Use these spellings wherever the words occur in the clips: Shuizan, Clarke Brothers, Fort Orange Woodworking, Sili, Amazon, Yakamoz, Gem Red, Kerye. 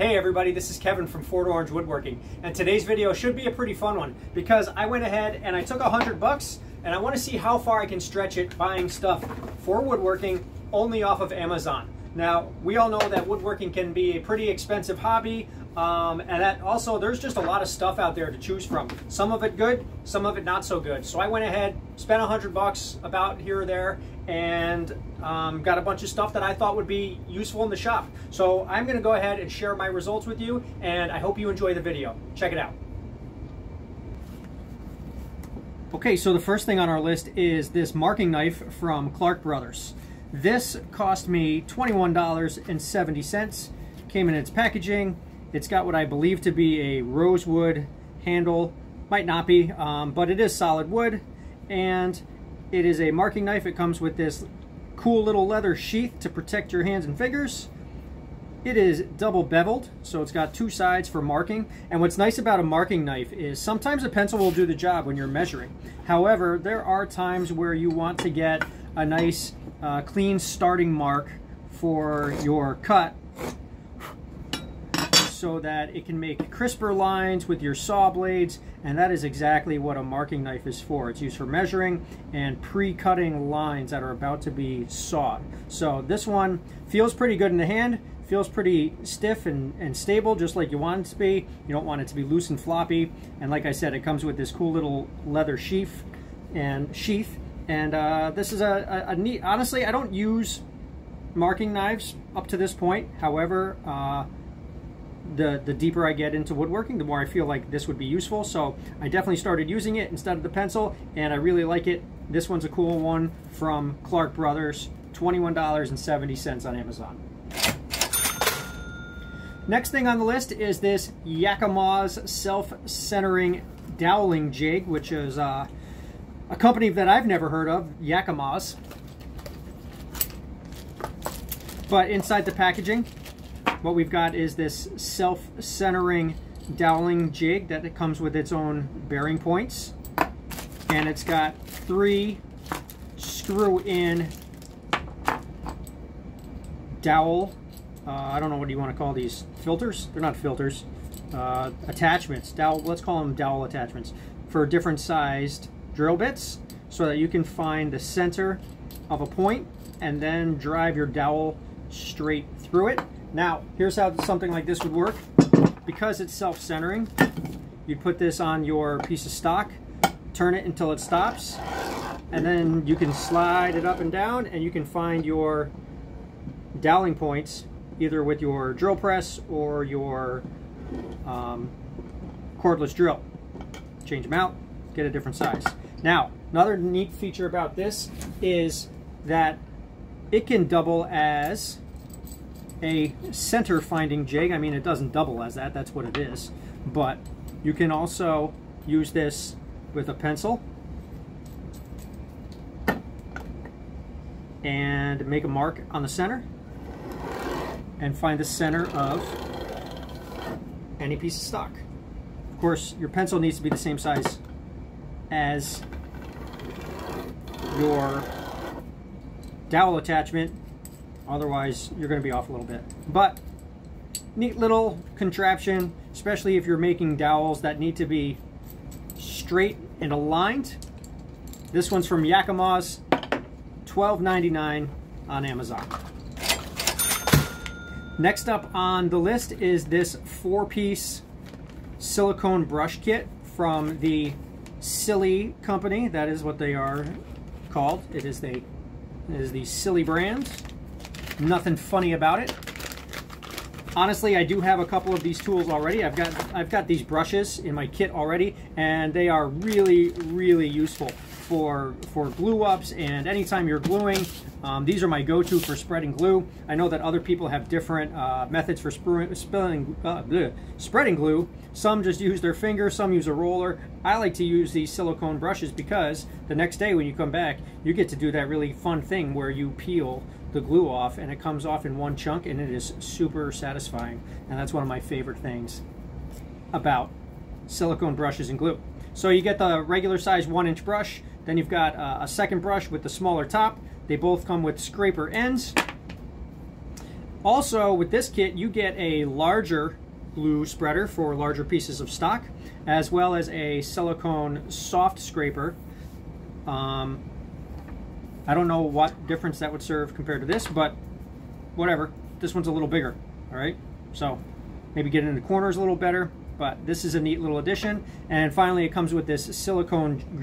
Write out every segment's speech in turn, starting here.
Hey everybody, this is Kevin from Fort Orange Woodworking, and today's video should be a pretty fun one because I went ahead and I took $100 and I want to see how far I can stretch it buying stuff for woodworking only off of Amazon. Now, we all know that woodworking can be a pretty expensive hobby, and that also there's just a lot of stuff out there to choose from. Some of it good, some of it not so good. So I went ahead, spent $100 about here or there, and got a bunch of stuff that I thought would be useful in the shop. So I'm gonna go ahead and share my results with you, and I hope you enjoy the video. Check it out. Okay, so the first thing on our list is this marking knife from Clarke Brothers. This cost me $21.70. Came in its packaging. It's got what I believe to be a rosewood handle. Might not be, but it is solid wood, and it is a marking knife. It comes with this cool little leather sheath to protect your hands and fingers. It is double beveled, so it's got two sides for marking. And what's nice about a marking knife is sometimes a pencil will do the job when you're measuring. However, there are times where you want to get a nice clean starting mark for your cut so that it can make crisper lines with your saw blades, and that is exactly what a marking knife is for. It's used for measuring and pre-cutting lines that are about to be sawed. So this one feels pretty good in the hand, feels pretty stiff and stable, just like you want it to be. You don't want it to be loose and floppy, and like I said, it comes with this cool little leather sheath. And this is a neat, honestly, I don't use marking knives up to this point. However, the deeper I get into woodworking, the more I feel like this would be useful. So I definitely started using it instead of the pencil, and I really like it. This one's a cool one from Clarke Brothers, $21.70 on Amazon. Next thing on the list is this Yakamoz self-centering doweling jig, which is a company that I've never heard of, Yakamoz. But inside the packaging, what we've got is this self-centering doweling jig that it comes with its own bearing points. And it's got three screw-in dowel, I don't know what you want to call these, filters? They're not filters, attachments, dowel, let's call them dowel attachments, for different sized drill bits so that you can find the center of a point and then drive your dowel straight through it. Now, here's how something like this would work. Because it's self-centering, you put this on your piece of stock, turn it until it stops, and then you can slide it up and down and you can find your doweling points either with your drill press or your cordless drill. Change them out, get a different size. Now, another neat feature about this is that it can double as a center finding jig. I mean, it doesn't double as that, that's what it is. But you can also use this with a pencil and make a mark on the center and find the center of any piece of stock. Of course, your pencil needs to be the same size as your dowel attachment, otherwise you're going to be off a little bit. But neat little contraption, especially if you're making dowels that need to be straight and aligned. This one's from Yakamoz, $12.99 on Amazon. Next up on the list is this 4-piece silicone brush kit from the Sili company. That is what they are called. It is the Sili brand. Nothing funny about it. Honestly, I do have a couple of these tools already. I've got these brushes in my kit already, and they are really useful for glue ups and anytime you're gluing. These are my go-to for spreading glue. I know that other people have different methods for spreading glue. Some just use their finger, some use a roller. I like to use these silicone brushes because the next day when you come back, you get to do that really fun thing where you peel the glue off and it comes off in one chunk, and it is super satisfying. And that's one of my favorite things about silicone brushes and glue. So you get the regular size 1-inch brush, then you've got a second brush with the smaller top. They both come with scraper ends. Also, with this kit, you get a larger glue spreader for larger pieces of stock, as well as a silicone soft scraper. I don't know what difference that would serve compared to this, but whatever. This one's a little bigger, all right? So maybe get in the corners a little better, but this is a neat little addition. And finally, it comes with this silicone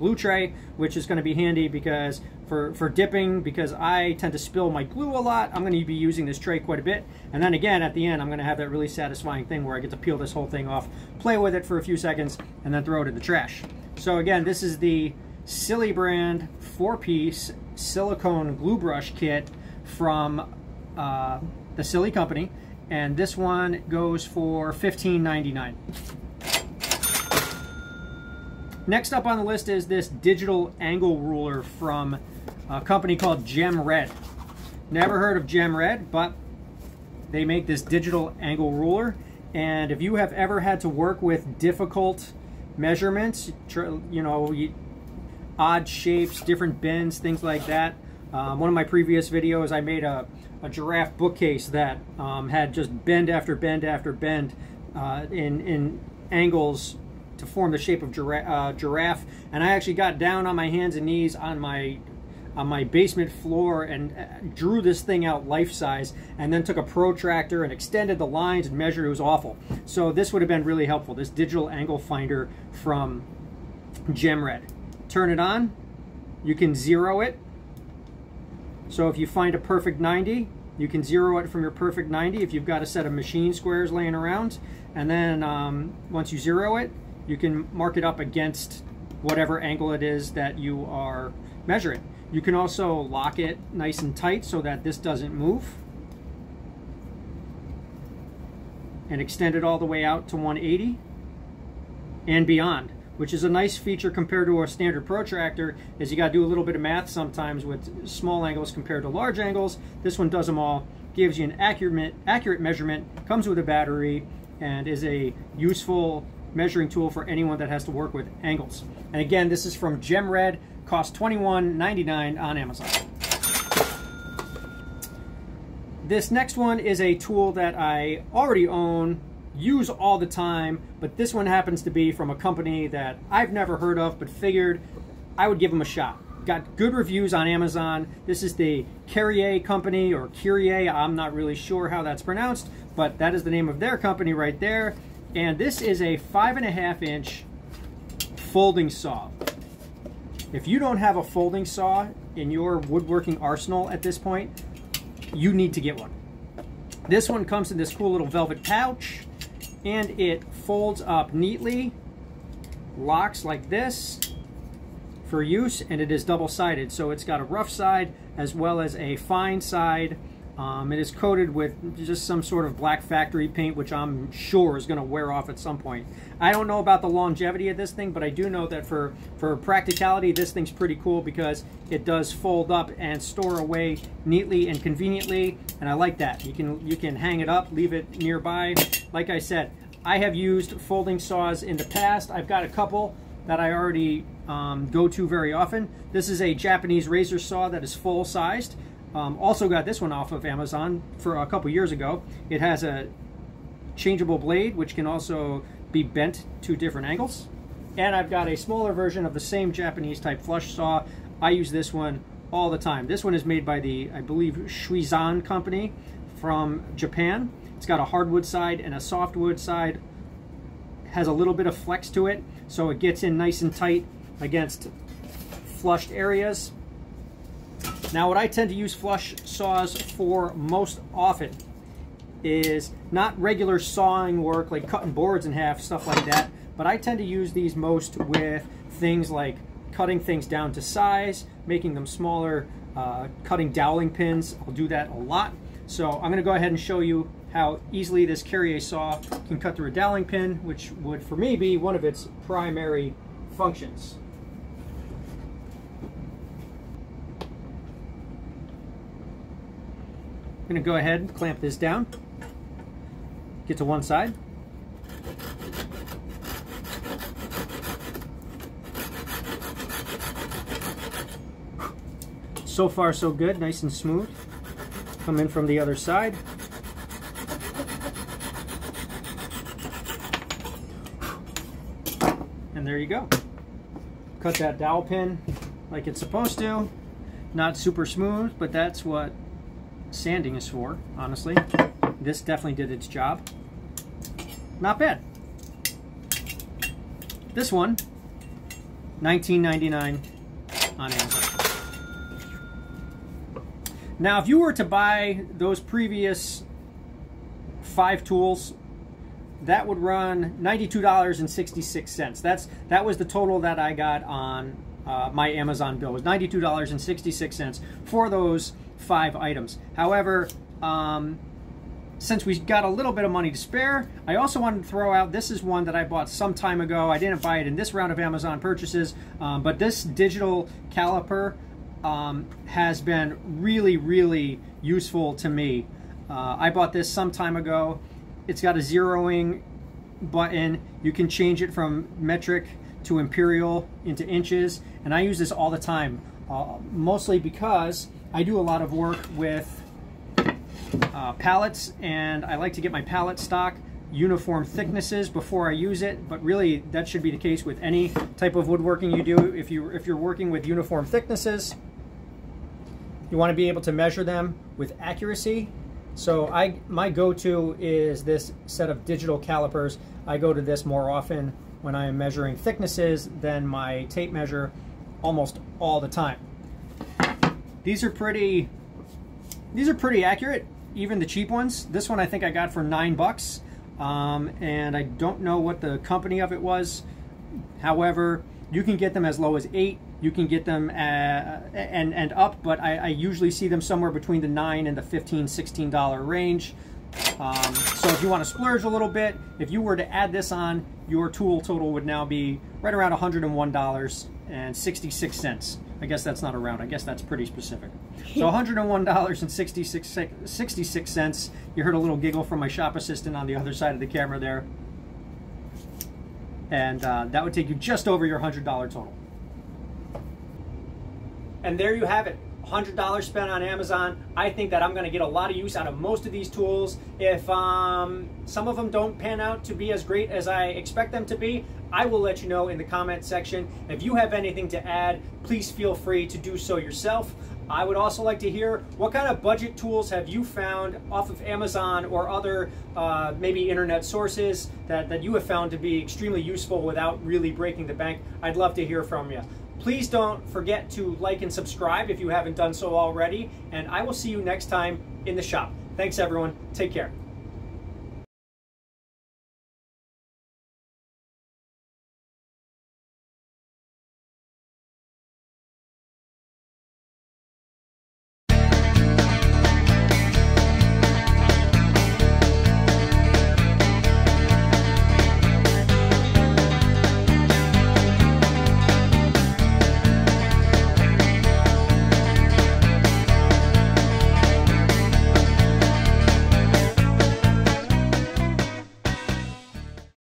glue tray, which is going to be handy because for dipping, because I tend to spill my glue a lot, I'm going to be using this tray quite a bit. And then again, at the end, I'm going to have that really satisfying thing where I get to peel this whole thing off, play with it for a few seconds, and then throw it in the trash. So again, this is the Sili brand 4-piece silicone glue brush kit from the Sili company. And this one goes for $15.99. Next up on the list is this digital angle ruler from a company called Gem Red. Never heard of Gem Red, but they make this digital angle ruler. And if you have ever had to work with difficult measurements, you know, odd shapes, different bends, things like that. One of my previous videos, I made a giraffe bookcase that had just bend after bend after bend in angles to form the shape of giraffe. And I actually got down on my hands and knees on my basement floor and drew this thing out life-size, and then took a protractor and extended the lines and measured. It was awful. So this would have been really helpful, this digital angle finder from Gem Red. Turn it on. You can zero it. So if you find a perfect 90, you can zero it from your perfect 90 if you've got a set of machine squares laying around. And then once you zero it, you can mark it up against whatever angle it is that you are measuring. You can also lock it nice and tight so that this doesn't move. And extend it all the way out to 180 and beyond, which is a nice feature compared to a standard protractor, is you got to do a little bit of math sometimes with small angles compared to large angles. This one does them all, gives you an accurate measurement, comes with a battery, and is a useful measuring tool for anyone that has to work with angles. And again, this is from Gem Red, cost $21.99 on Amazon. This next one is a tool that I already own, use all the time, but this one happens to be from a company that I've never heard of, but figured I would give them a shot. Got good reviews on Amazon. This is the Kerye company, or Kerye, I'm not really sure how that's pronounced, but that is the name of their company right there. And this is a 5.5-inch folding saw. If you don't have a folding saw in your woodworking arsenal at this point, you need to get one. This one comes in this cool little velvet pouch, and it folds up neatly, locks like this for use, and it is double-sided. So it's got a rough side as well as a fine side. It is coated with just some sort of black factory paint, which I'm sure is going to wear off at some point. I don't know about the longevity of this thing, but I do know that for practicality, this thing's pretty cool because it does fold up and store away neatly and conveniently, and I like that. You can hang it up, leave it nearby. Like I said, I have used folding saws in the past. I've got a couple that I already go to very often. This is a Japanese razor saw that is full-sized. Also got this one off of Amazon for a couple years ago. It has a changeable blade, which can also be bent to different angles. And I've got a smaller version of the same Japanese type flush saw. I use this one all the time. This one is made by the, I believe, Shuizan company from Japan. It's got a hardwood side and a softwood side. Has a little bit of flex to it, so it gets in nice and tight against flushed areas. Now, what I tend to use flush saws for most often is not regular sawing work, like cutting boards in half, stuff like that, but I tend to use these most with things like cutting things down to size, making them smaller, cutting dowling pins. I'll do that a lot. So I'm going to go ahead and show you how easily this Kerye saw can cut through a dowling pin, which would, for me, be one of its primary functions. I'm going to go ahead and clamp this down, get to one side. So far so good, nice and smooth. Come in from the other side. And there you go. Cut that dowel pin like it's supposed to. Not super smooth, but that's what sanding is for, honestly. This definitely did its job. Not bad. This one, $19.99 on Amazon. Now, if you were to buy those previous 5 tools, that would run $92.66. That was the total that I got on my Amazon bill. It was $92.66 for those 5 items. However, since we got a little bit of money to spare, I also wanted to throw out, this is one that I bought some time ago. I didn't buy it in this round of Amazon purchases, but this digital caliper has been really, really useful to me. I bought this some time ago. It's got a zeroing button. You can change it from metric to imperial into inches, and I use this all the time, mostly because I do a lot of work with pallets, and I like to get my pallet stock uniform thicknesses before I use it. But really, that should be the case with any type of woodworking you do. If you're working with uniform thicknesses, you want to be able to measure them with accuracy. So my go-to is this set of digital calipers. I go to this more often when I am measuring thicknesses than my tape measure, almost all the time. These are pretty accurate, even the cheap ones. This one I think I got for $9, and I don't know what the company of it was. However, you can get them as low as $8. You can get them and up, but I usually see them somewhere between the $9 and the $15, $16 range. So if you want to splurge a little bit, if you were to add this on, your tool total would now be right around $101.66. I guess that's not a round. I guess that's pretty specific. So $101.66. You heard a little giggle from my shop assistant on the other side of the camera there. And that would take you just over your $100 total. And there you have it. $100 spent on Amazon. I think that I'm going to get a lot of use out of most of these tools. If some of them don't pan out to be as great as I expect them to be, I will let you know in the comment section. If you have anything to add, please feel free to do so yourself. I would also like to hear what kind of budget tools have you found off of Amazon or other maybe internet sources that you have found to be extremely useful without really breaking the bank. I'd love to hear from you. Please don't forget to like and subscribe if you haven't done so already, and I will see you next time in the shop. Thanks everyone, take care.